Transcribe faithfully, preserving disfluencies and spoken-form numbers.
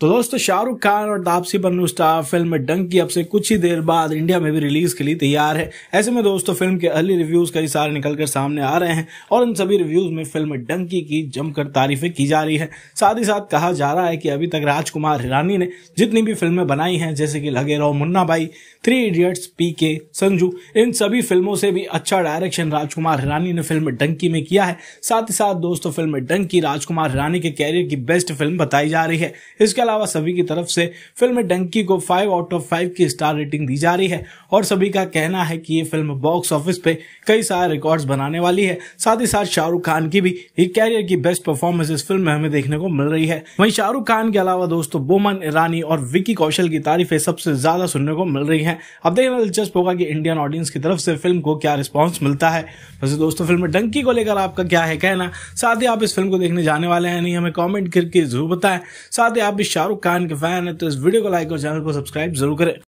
तो दोस्तों शाहरुख खान और तापसी बन्नू स्टार फिल्म डंकी अब से कुछ ही देर बाद इंडिया में भी रिलीज के लिए तैयार है। ऐसे में दोस्तों फिल्म के अर्ली रिव्यूज कई सारे निकलकर सामने आ रहे हैं और इन सभी रिव्यूज में फिल्म डंकी की जमकर तारीफें की जा रही है। साथ ही साथ कहा जा रहा है कि अभी तक राजकुमार हिरानी ने जितनी भी फिल्में बनाई हैं जैसे कि Lage Raho, Munna Bhai, three idiots, P K, Sanju, इन सभी फिल्मों से भी अच्छा डायरेक्शन राजकुमार हिरानी ने फिल्म डंकी में किया है। साथ ही साथ दोस्तों फिल्म डंकी राजकुमार हिरानी के कैरियर की बेस्ट फिल्म बताई जा रही है। इसके अलावा सभी की तरफ से फिल्म डंकी को फाइव आउट ऑफ फाइव की स्टार रेटिंग दी जा रही है और सभी का कहना है कि ये फिल्म बॉक्स ऑफिस पे कई सारे रिकॉर्ड्स बनाने वाली है। साथ ही साथ शाहरुख खान की भी एक कैरियर की बेस्ट परफॉर्मेंस इस फिल्म में हमें देखने को मिल रही है। वहीं शाहरुख खान के अलावा दोस्तों बूमैन ईरानी और विक्की कौशल की तारीफें सबसे ज्यादा सुनने को मिल रही है। अब देखना दिलचस्प होगा कि इंडियन ऑडियंस की तरफ से फिल्म को क्या रिस्पॉन्स मिलता है। वैसे दोस्तों फिल्म डंकी को लेकर आपका क्या है कहना, साथ ही आप इस फिल्म को देखने जाने वाले हैं नहीं, हमें कमेंट करके जरूर बताएं। साथ ही आप भी शाहरुख खान के फैन है तो इस वीडियो को लाइक और चैनल को सब्सक्राइब जरूर करें।